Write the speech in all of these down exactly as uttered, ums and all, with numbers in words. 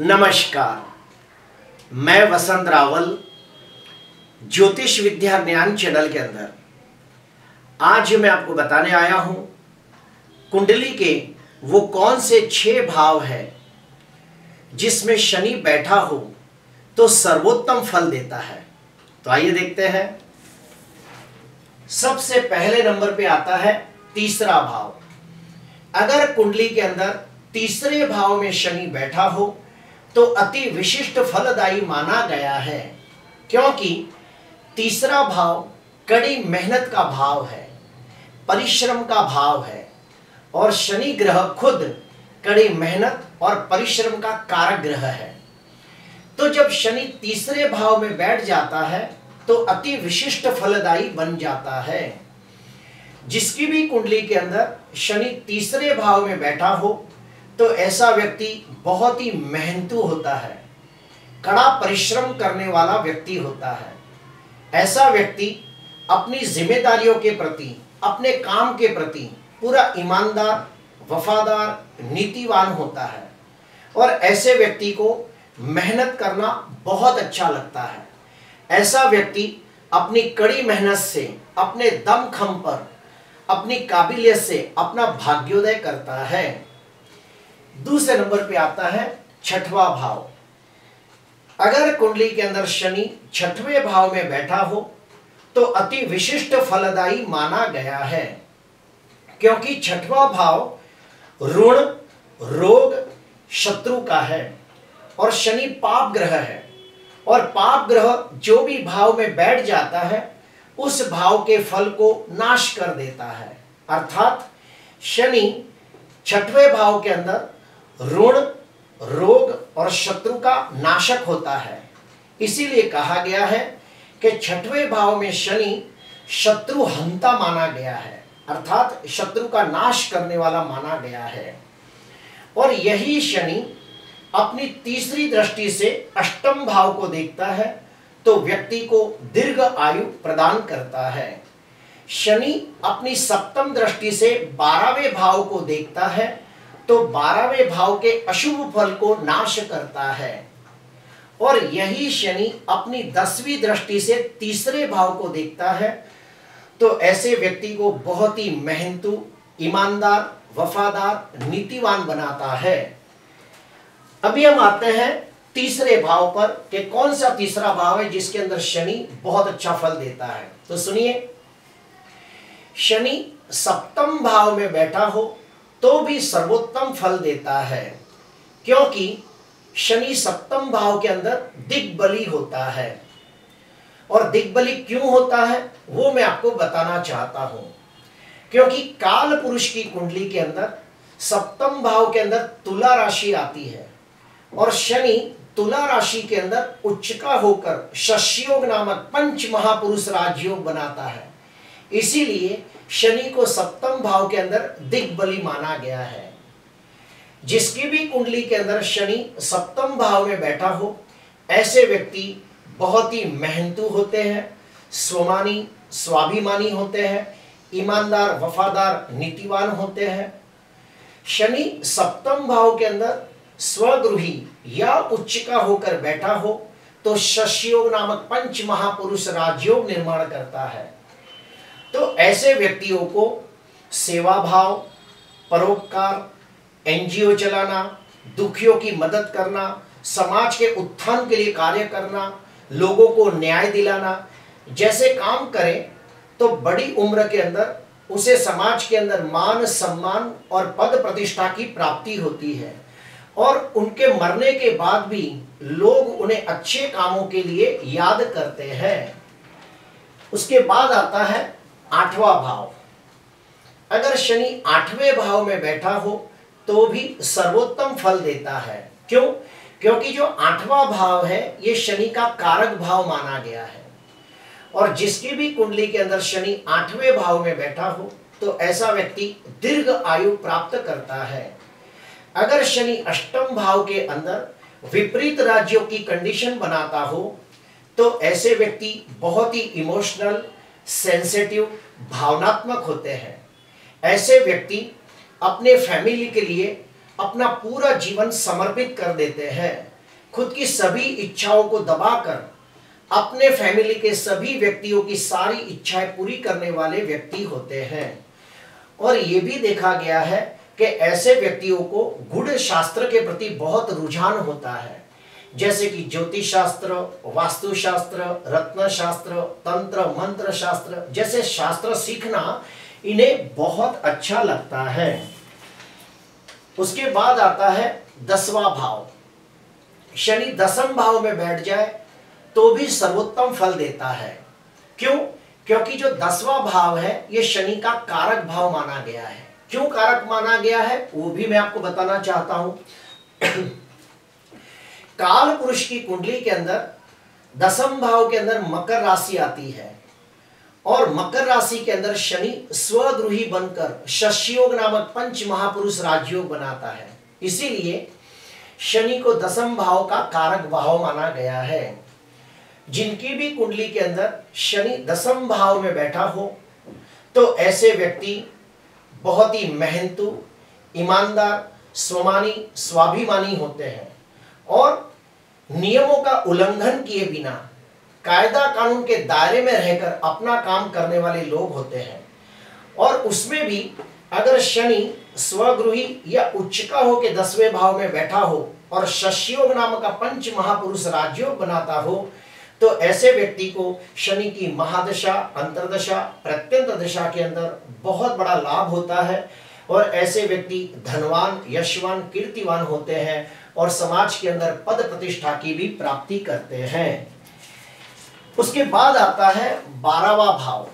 नमस्कार, मैं वसंत रावल ज्योतिष विद्या ज्ञान चैनल के अंदर आज मैं आपको बताने आया हूं कुंडली के वो कौन से छह भाव है जिसमें शनि बैठा हो तो सर्वोत्तम फल देता है। तो आइए देखते हैं। सबसे पहले नंबर पे आता है तीसरा भाव। अगर कुंडली के अंदर तीसरे भाव में शनि बैठा हो तो अति विशिष्ट फलदायी माना गया है, क्योंकि तीसरा भाव कड़ी मेहनत का भाव है, परिश्रम का भाव है और शनि ग्रह खुद कड़ी मेहनत और परिश्रम का कारक ग्रह है। तो जब शनि तीसरे भाव में बैठ जाता है तो अति विशिष्ट फलदायी बन जाता है। जिसकी भी कुंडली के अंदर शनि तीसरे भाव में बैठा हो तो ऐसा व्यक्ति बहुत ही मेहनतू होता है, कड़ा परिश्रम करने वाला व्यक्ति होता है। ऐसा व्यक्ति अपनी जिम्मेदारियों के प्रति, अपने काम के प्रति पूरा ईमानदार, वफादार, नीतिवान होता है और ऐसे व्यक्ति को मेहनत करना बहुत अच्छा लगता है। ऐसा व्यक्ति अपनी कड़ी मेहनत से, अपने दमखम पर, अपनी काबिलियत से अपना भाग्योदय करता है। दूसरे नंबर पे आता है छठवां भाव। अगर कुंडली के अंदर शनि छठवें भाव में बैठा हो तो अति विशिष्ट फलदायी माना गया है, क्योंकि छठवां भाव ऋण, रोग, शत्रु का है और शनि पाप ग्रह है और पाप ग्रह जो भी भाव में बैठ जाता है उस भाव के फल को नाश कर देता है। अर्थात शनि छठवें भाव के अंदर ऋण, रोग और शत्रु का नाशक होता है। इसीलिए कहा गया है कि छठवें भाव में शनि शत्रु हंता माना गया है, अर्थात शत्रु का नाश करने वाला माना गया है। और यही शनि अपनी तीसरी दृष्टि से अष्टम भाव को देखता है तो व्यक्ति को दीर्घ आयु प्रदान करता है। शनि अपनी सप्तम दृष्टि से बारहवें भाव को देखता है तो बारहवें भाव के अशुभ फल को नाश करता है। और यही शनि अपनी दसवीं दृष्टि से तीसरे भाव को देखता है तो ऐसे व्यक्ति को बहुत ही मेहनतू, ईमानदार, वफादार, नीतिवान बनाता है। अभी हम आते हैं तीसरे भाव पर कि कौन सा तीसरा भाव है जिसके अंदर शनि बहुत अच्छा फल देता है। तो सुनिए, शनि सप्तम भाव में बैठा हो तो भी सर्वोत्तम फल देता है, क्योंकि शनि सप्तम भाव के अंदर दिग्बली होता है। और दिग्बली क्यों होता है वो मैं आपको बताना चाहता हूं, क्योंकि काल पुरुष की कुंडली के अंदर सप्तम भाव के अंदर तुला राशि आती है और शनि तुला राशि के अंदर उच्चका होकर शशियोग नामक पंच महापुरुष राजयोग बनाता है। इसीलिए शनि को सप्तम भाव के अंदर दिग्बली माना गया है। जिसकी भी कुंडली के अंदर शनि सप्तम भाव में बैठा हो ऐसे व्यक्ति बहुत ही मेहनतू होते हैं, स्वमानी, स्वाभिमानी होते हैं, ईमानदार, वफादार, नीतिवान होते हैं। शनि सप्तम भाव के अंदर स्वगृही या उच्चका होकर बैठा हो तो शस्योग नामक पंच महापुरुष राजयोग निर्माण करता है। तो ऐसे व्यक्तियों को सेवा भाव, परोपकार, एनजीओ चलाना, दुखियों की मदद करना, समाज के उत्थान के लिए कार्य करना, लोगों को न्याय दिलाना जैसे काम करें तो बड़ी उम्र के अंदर उसे समाज के अंदर मान, सम्मान और पद प्रतिष्ठा की प्राप्ति होती है और उनके मरने के बाद भी लोग उन्हें अच्छे कामों के लिए याद करते हैं। उसके बाद आता है आठवां भाव। अगर शनि आठवें भाव में बैठा हो तो भी सर्वोत्तम फल देता है। क्यों? क्योंकि जो आठवां भाव है ये शनि का कारक भाव माना गया है और जिसकी भी कुंडली के अंदर शनि आठवें भाव में बैठा हो तो ऐसा व्यक्ति दीर्घ आयु प्राप्त करता है। अगर शनि अष्टम भाव के अंदर विपरीत राजयोग की कंडीशन बनाता हो तो ऐसे व्यक्ति बहुत ही इमोशनल, सेंसिटिव, भावनात्मक होते हैं। ऐसे व्यक्ति अपने फैमिली के लिए, अपना पूरा जीवन समर्पित कर देते हैं, खुद की सभी इच्छाओं को दबाकर अपने फैमिली के सभी व्यक्तियों की सारी इच्छाएं पूरी करने वाले व्यक्ति होते हैं। और ये भी देखा गया है कि ऐसे व्यक्तियों को गूढ़ शास्त्र के प्रति बहुत रुझान होता है, जैसे कि ज्योतिष शास्त्र, वास्तु शास्त्र, रत्न शास्त्र, तंत्र, मंत्र शास्त्र जैसे शास्त्र सीखना इन्हें बहुत अच्छा लगता है। उसके बाद आता है दसवां भाव। शनि दसम भाव में बैठ जाए तो भी सर्वोत्तम फल देता है। क्यों? क्योंकि जो दसवां भाव है ये शनि का कारक भाव माना गया है। क्यों कारक माना गया है वो भी मैं आपको बताना चाहता हूं। काल पुरुष की कुंडली के अंदर दसम भाव के अंदर मकर राशि आती है और मकर राशि के अंदर शनि स्वद्रोही बनकर शशियोग नामक पंच महापुरुष राजयोग बनाता है। इसीलिए शनि को दसम भाव का कारक भाव माना गया है। जिनकी भी कुंडली के अंदर शनि दसम भाव में बैठा हो तो ऐसे व्यक्ति बहुत ही मेहनतू, ईमानदार, स्वमानी, स्वाभिमानी होते हैं और नियमों का उल्लंघन किए बिना कायदा कानून के दायरे में रहकर अपना काम करने वाले लोग होते हैं। और उसमें भी अगर शनि स्वगृही या उच्चका हो के दसवें भाव में बैठा हो और शस्योग नाम का पंच महापुरुष राजयोग बनाता हो तो ऐसे व्यक्ति को शनि की महादशा, अंतर्दशा, प्रत्यंत दशा के अंदर बहुत बड़ा लाभ होता है और ऐसे व्यक्ति धनवान, यशवान, कीर्तिवान होते हैं और समाज के अंदर पद प्रतिष्ठा की भी प्राप्ति करते हैं। उसके बाद आता है बारहवां भाव।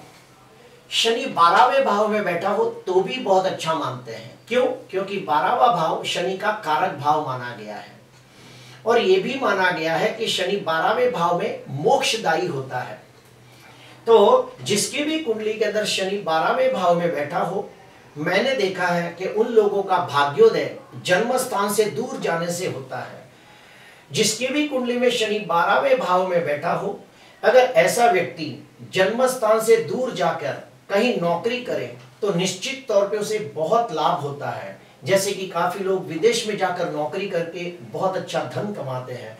शनि बारहवें भाव में बैठा हो तो भी बहुत अच्छा मानते हैं। क्यों? क्योंकि बारहवां भाव शनि का कारक भाव माना गया है और यह भी माना गया है कि शनि बारहवें भाव में मोक्षदायी होता है। तो जिसकी भी कुंडली के अंदर शनि बारहवें भाव में बैठा हो, मैंने देखा है कि उन लोगों का भाग्योदय जन्म स्थान से दूर जाने से होता है। जिसकी भी कुंडली में शनि बारहवें भाव में बैठा हो, अगर ऐसा व्यक्ति जन्म स्थान से दूर जाकर कहीं नौकरी करे तो निश्चित तौर पे उसे बहुत लाभ होता है। जैसे कि काफी लोग विदेश में जाकर नौकरी करके बहुत अच्छा धन कमाते हैं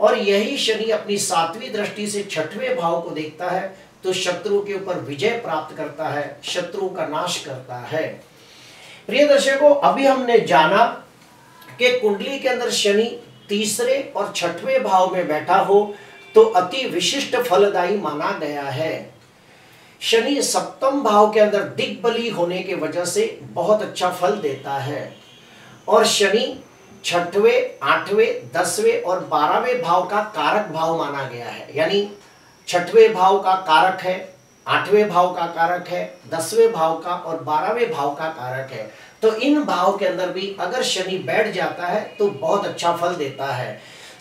और यही शनि अपनी सातवीं दृष्टि से छठवें भाव को देखता है तो शत्रु के ऊपर विजय प्राप्त करता है, शत्रु का नाश करता है। प्रिय दर्शकों, अभी हमने जाना कि कुंडली के अंदर शनि तीसरे और छठवें भाव में बैठा हो तो अति विशिष्ट फलदायी माना गया है। शनि सप्तम भाव के अंदर दिग्बली होने के वजह से बहुत अच्छा फल देता है और शनि छठवें, आठवें, दसवें और बारहवें भाव का कारक भाव माना गया है। यानी छठवें भाव का कारक है, आठवें भाव का कारक है, दसवें भाव का और बारहवें भाव का कारक है। तो इन भाव के अंदर भी अगर शनि बैठ जाता है तो बहुत अच्छा फल देता है।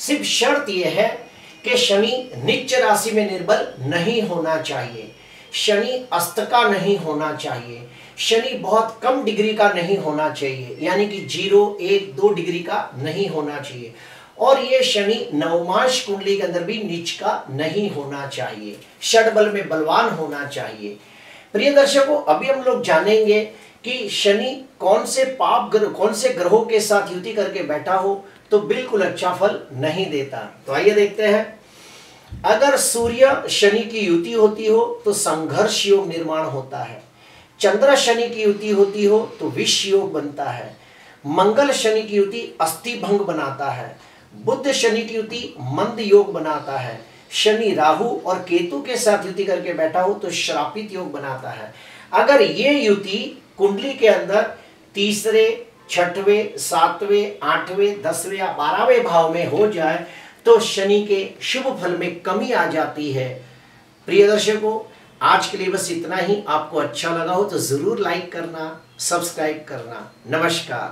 सिर्फ शर्त यह है कि शनि नीच राशि में निर्बल नहीं होना चाहिए, शनि अस्त का नहीं होना चाहिए, शनि बहुत कम डिग्री का नहीं होना चाहिए, यानी कि जीरो, एक, दो डिग्री का नहीं होना चाहिए और ये शनि नवमांश कुंडली के अंदर भी नीच का नहीं होना चाहिए, षडबल में बलवान होना चाहिए। प्रिय दर्शकों, अभी हम लोग जानेंगे कि शनि कौन से पाप ग्रह, कौन से ग्रहों के साथ युति करके बैठा हो तो बिल्कुल अच्छा फल नहीं देता। तो आइए देखते हैं। अगर सूर्य शनि की युति होती हो तो संघर्ष योग निर्माण होता है, चंद्र शनि की युति होती हो तो विश्व योग बनता है, मंगल शनि की युति अस्थिभंग बनाता है, बुध शनि की युति मंद योग बनाता है, शनि राहु और केतु के साथ युति करके बैठा हो तो श्रापित योग बनाता है। अगर ये युति कुंडली के अंदर तीसरे, छठवें, सातवें, आठवें, दसवें या बारहवें भाव में हो जाए तो शनि के शुभ फल में कमी आ जाती है। प्रिय दर्शकों, आज के लिए बस इतना ही। आपको अच्छा लगा हो तो जरूर लाइक करना, सब्सक्राइब करना। नमस्कार।